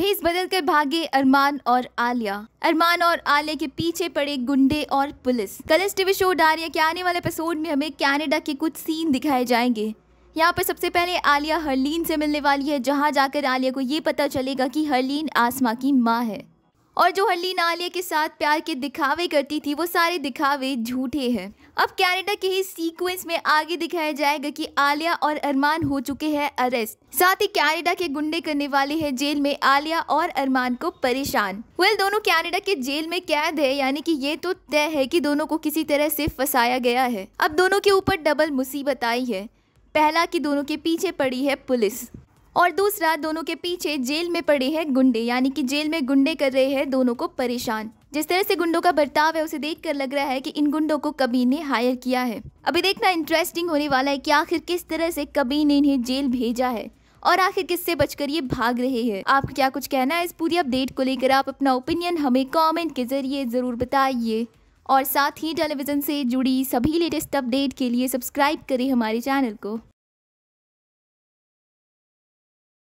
भेस बदल कर भागे अरमान और आलिया। अरमान और आलिया के पीछे पड़े गुंडे और police. Colors TV show Udaariyaan के आने वाले एपिसोड में हमें कनाडा के कुछ सीन दिखाए जाएंगे। यहाँ पर सबसे पहले आलिया हरलीन से मिलने वाली है, जहाँ जाकर आलिया को ये पता चलेगा कि हरलीन आसमा की माँ है और जो हरलीन आलिया के साथ प्यार के दिखावे करती थी वो सारे दिखावे झूठे हैं। अब कनाडा के ही सीक्वेंस में आगे दिखाया जाएगा कि आलिया और अरमान हो चुके हैं अरेस्ट, साथ ही कनाडा के गुंडे करने वाले हैं जेल में आलिया और अरमान को परेशान। वेल दोनों कनाडा के जेल में कैद है, यानी कि ये तो तय है कि दोनों को किसी तरह से फंसाया गया है। अब दोनों के ऊपर डबल मुसीबत आई है, पहला कि दोनों के पीछे पड़ी है पुलिस और दूसरा दोनों के पीछे जेल में पड़े हैं गुंडे, यानी कि जेल में गुंडे कर रहे हैं दोनों को परेशान। जिस तरह से गुंडों का बर्ताव है उसे देखकर लग रहा है कि इन गुंडों को कबीर ने हायर किया है। अभी देखना इंटरेस्टिंग होने वाला है कि आखिर किस तरह से कबीर ने इन्हें जेल भेजा है और आखिर किससे बचकर ये भाग रहे हैं। आपको क्या कुछ कहना है इस पूरी अपडेट को लेकर, आप अपना ओपिनियन हमें कॉमेंट के जरिए ज़रूर बताइए और साथ ही टेलीविज़न से जुड़ी सभी लेटेस्ट अपडेट के लिए सब्सक्राइब करें हमारे चैनल को।